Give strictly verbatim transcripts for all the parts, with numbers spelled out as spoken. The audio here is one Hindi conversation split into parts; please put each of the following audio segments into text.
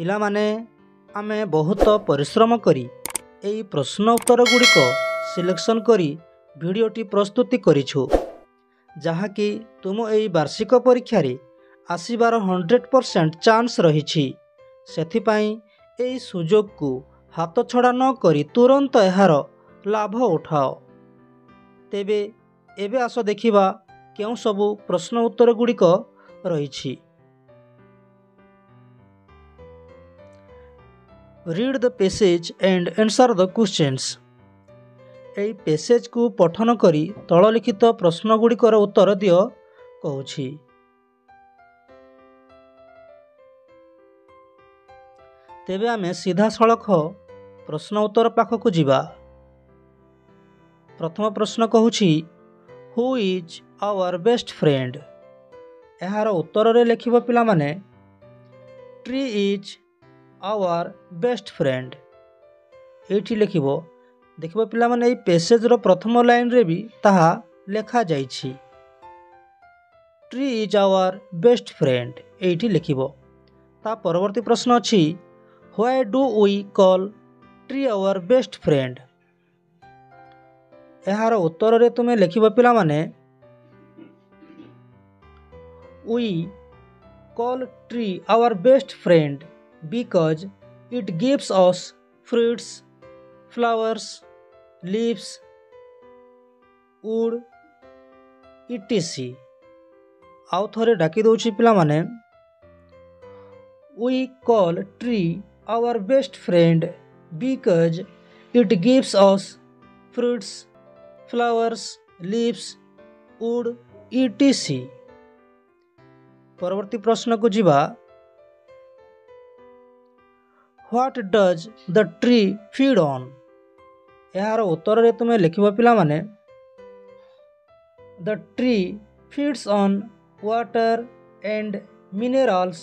ପିଲାମାନେ ଆମେ ବହୁତ ପରିଶ୍ରମ କରି ଏହି ପ୍ରଶ୍ନ ଉତ୍ତର ଗୁଡ଼ିକ ସିଲେକ୍ସନ୍ କରି ଭିଡ଼ିଓଟି ପ୍ରସ୍ତୁତି କରିଛୁ, ଯାହାକି ତୁମ ଏହି ବାର୍ଷିକ ପରୀକ୍ଷାରେ ଆସିବାର ହଣ୍ଡ୍ରେଡ଼ ପରସେଣ୍ଟ ଚାନ୍ସ ରହିଛି। ସେଥିପାଇଁ ଏହି ସୁଯୋଗକୁ ହାତଛଡ଼ା ନ କରି ତୁରନ୍ତ ଏହାର ଲାଭ ଉଠାଅ। ତେବେ ଏବେ ଆସ ଦେଖିବା କେଉଁ ସବୁ ପ୍ରଶ୍ନ ଉତ୍ତର ଗୁଡ଼ିକ ରହିଛି। Read the passage and answer the questions. एई पेसेज को पठन करी तललिखित प्रश्न गुड़िकर उत्तर दियो कहूछि। तेबे आमे सीधा सड़क प्रश्न उत्तर पाखकु जिबा। प्रथम प्रश्न कहूछि, who is our best friend. एहार उत्तर रे लिखिबो पिला माने, tree is our best friend. ये लिख देख पाने पेसेज रो प्रथम लाइन रे भी ताहा लेखा जाई छी, tree is our best friend. ये लिख। परवर्ती प्रश्न अच्छी, why do we call tree our best friend. यार उत्तर रे तुम्हें लिख पिला माने, we call tree our best friend because it gives us fruits, flowers, leaves, wood, et cetera। आउ थोड़े डाकी दूची पिला माने, we call tree our best friend because it gives us fruits, flowers, leaves, wood, et cetera। परवर्ती प्रश्न को जीवा, what does the tree feed on. यार उत्तर रे तुम्हें लिख पिला माने, the tree feeds on water and minerals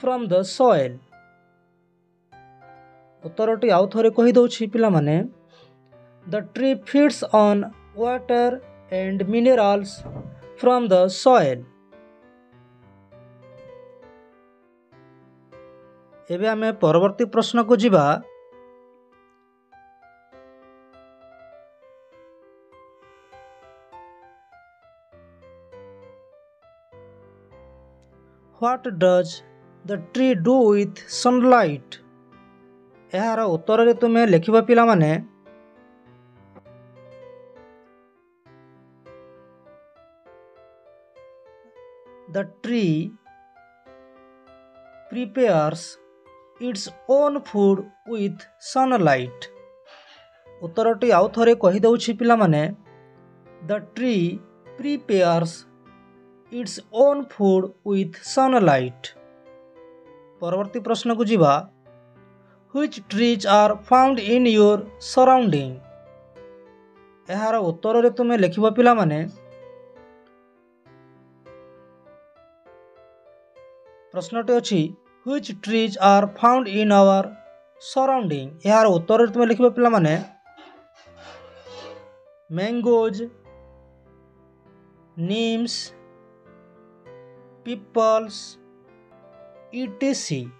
from the soil. उत्तरटी आउ थोड़े कही दउछि पिला माने, the tree feeds on water and minerals from the soil. एबे आमे परवर्ती प्रश्न को जीवा। What does the tree do with sunlight. यार उत्तर रे तुम्हें लिख पिला माने, the tree prepares its own food with sunlight. उत्तरटी आउ थोड़े कही दउछि पिला माने, the tree prepares its own food with sunlight. परवर्ती प्रश्न को जीवा, which trees are found in your surrounding. यार उत्तर रे तुम्हें लिखिबो पिला माने, प्रश्नटे अछि which trees are found in our surrounding। यार उत्तर तुम्हें लिख पे माने, mangoes, neems, peepals, et cetera।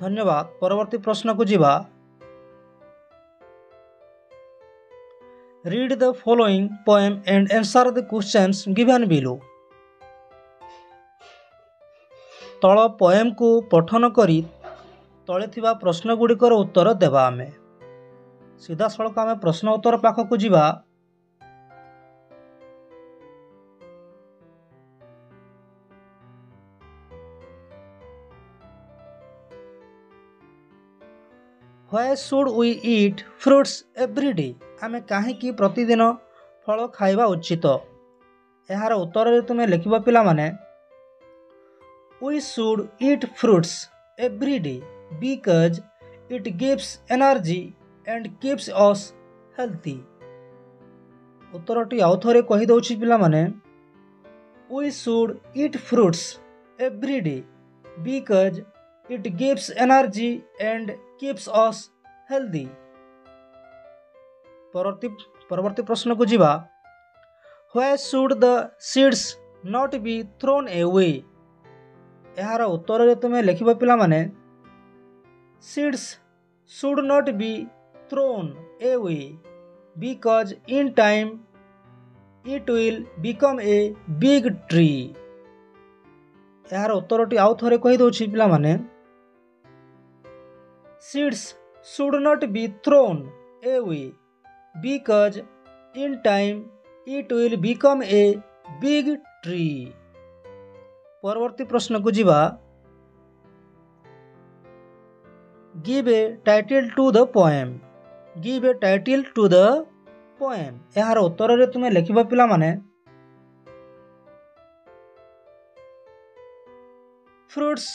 धन्यवाद। परवर्ती प्रश्न को जीवा। Read the following poem and answer the questions given below. तल पोएम को पठन करी तले थिबा प्रश्न गुड़िकर उत्तर देवा। आमे सीधा सड़क आमे प्रश्न उत्तर पाखक जीवा। Why should we eat fruits every day. आमे काहेकि प्रतिदिन फल खाइबा उचित। यार उत्तर रे तुमे लिखिबा पिला माने, We should eat fruits every day because it gives energy and keeps us healthy। उत्तरटी आउ थोड़े कही दउछि पिला माने, We should eat fruits every day because it gives energy and keeps us healthy। परवर्ती परवर्ती प्रश्न को जीवा। Why should the seeds not be thrown away। यार उत्तर तुम्हें लिख पा मैने seeds should not be thrown away because in time it will become a big tree. यार उत्तर आउ थे कहीदे पाने seeds should not be thrown away because in time it will become a big tree. परवर्ती प्रश्न को जीवा give a title to the poem give a title to the poem. यार उत्तर रे तुम्हें लिख पा मैने फ्रूट्स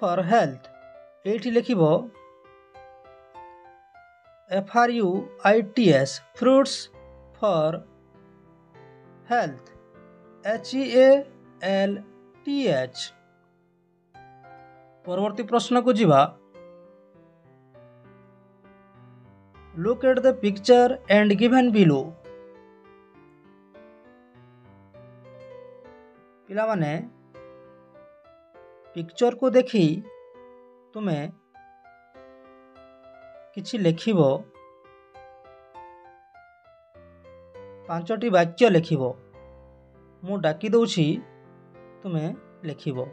फॉर हेल्थ ये लिख F R U I T S fruits for health H E A L T H. परवर्ती प्रश्न को जीवा look at the picture and given below. पिला माने पिक्चर को देखी तुम्हें किछि लिखिबो पांचटी वाक्य लिखिबो मु डाकी दउछि तुम्हें लिखिबो।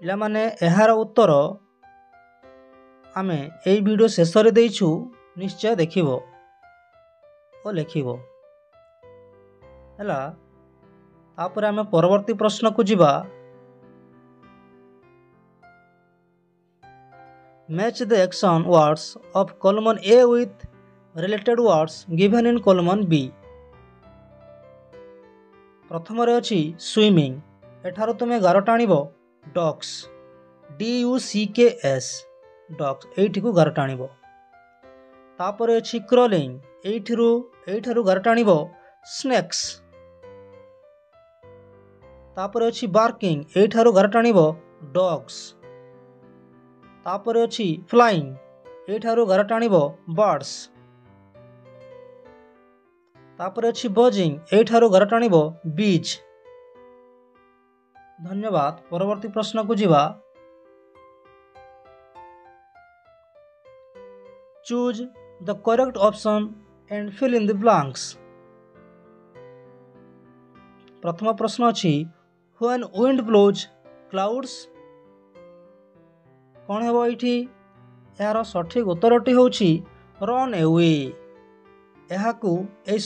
पिला माने एहार उत्तर आमे एई वीडियो शेष रे देइछु निश्चय देखिबो ओ लिखिबो हला। तापर आमे परवर्ती प्रश्न को जीवा match the action words of column A with related words given in column B. प्रथम अच्छी स्विमिंग एठार तुम्हें गार टाणीब ducks D U C K S docs एठी को गार टाणीब। तापर अच्छी क्रॉलिंग एठिरु एठारु गार टाणीब स्नेक्स। तापर अच्छी बार्किंग एठारु घर टाणीब डॉग्स। तापर अच्छी फ्लाइंग एठारु घर टाणीब बर्ड्स। तापर अच्छी बजिंग एठारु घर टाणीब बीज। धन्यवाद। परवर्ती प्रश्न को जीवा choose the correct option and fill in the blanks. प्रथम प्रश्न अच्छी When wind blows clouds कौन है ये यार सठिक उत्तरटी हूँ रन एवे। यह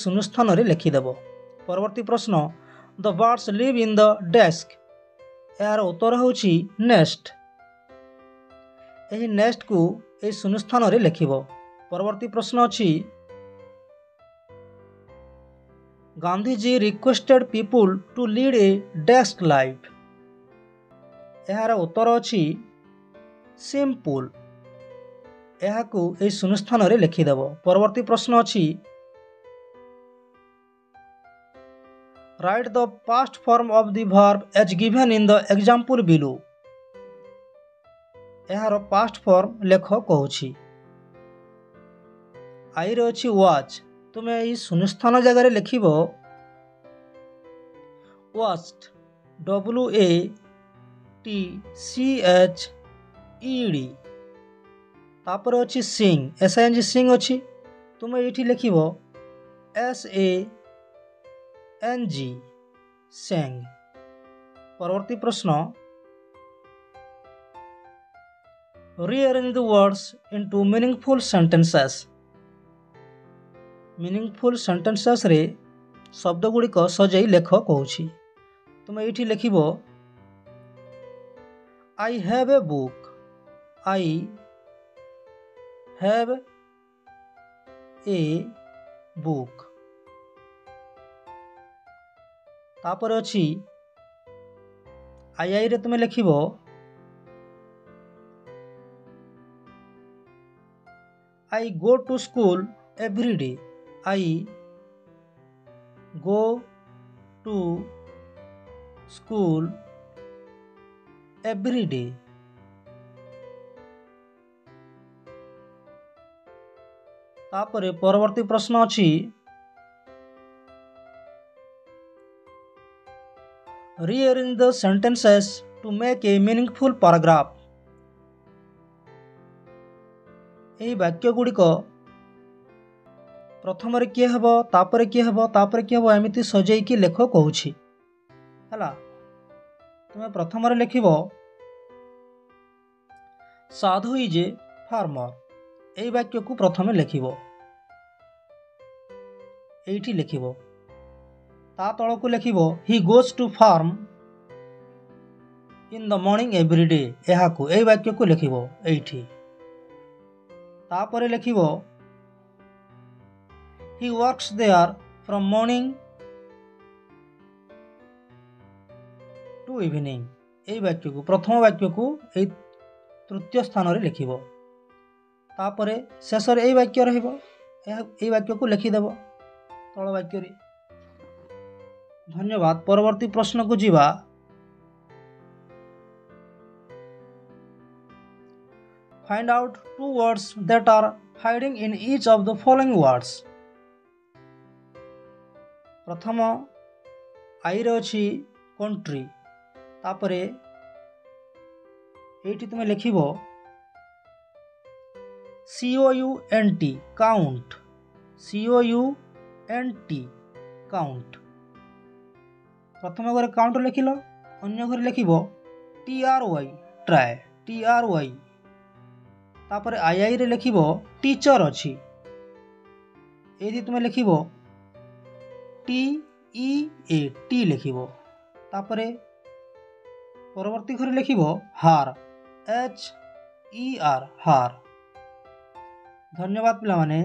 शून्यस्थान लिखिदेव। परवर्ती प्रश्न the birds live in the desk यार उत्तर हूँ नेस्ट। यही नेस्ट को यह शून्यस्थान लिख। परवर्ती प्रश्न अच्छी Gandhiji requested people to lead a desk life. यार उत्तर अच्छी सिंपल। यह शून्यस्थान लिखिदेव। परवर्ती प्रश्न अच्छी write the past form of the verb as given in the example below. यार पास्ट फॉर्म लेख कहूँ आई रे अच्छी वाच तुम्हें ये शून्यस्थान जगार लिख watched W A T C H E D. तापर अच्छी sing S I N G sing अच्छी तुम्हें ये लिख S A N G sang. परवर्ती प्रश्न rearrange the words into meaningful sentences. Meaningful sentences रे शब्द गुड़िक सजाई लेख कहूँ तुम्हें ये लिख I have a book I have a book. तापर अच्छी आई आई रे तुम्हें लिख I go to school every day I go to school every day. तापर परवर्ती प्रश्न अछि rearrange the sentences to make a meaningful paragraph। एही वाक्य गुड़ी को प्रथम रे के हबो तापर के हबो तापर के हबो एमिति सजई की लेखो कहूछि हला तुमे प्रथम रे लिखिबो साधु इज ए फार्मर। एही वाक्य को प्रथम लिखिबो एठी लिखिबो ता तळ को लिखिबो he goes to farm in the morning every day. एहा को एही वाक्य को लिखिबो एठी ता परे लिखिबो he works there from morning to evening। एही वाक्य को प्रथम वाक्य को एही तृतीय स्थान रे लिखिबो ता परे शेष रे एही वाक्य रहइबो। एही वाक्य को लिखि देबो तळ वाक्य रे। धन्यवाद। परवर्ती प्रश्न को जीवा find out two words that are fighting in each of the following words. प्रथम आई रही कंट्री तापर ये तुम्हें लिखिब C O U N T count C O U N T count. प्रथम घर काउंट लिखिल अन्य घर लिखिब T R Y try T R Y तापर आई आई रे लिखिब टीचर अच्छी ये तुम्हें लिखिब टी ई ए टी लिखिब तापर परवर्ती घर लिखिब हार एच ई आर हार। धन्यवाद पिला माने।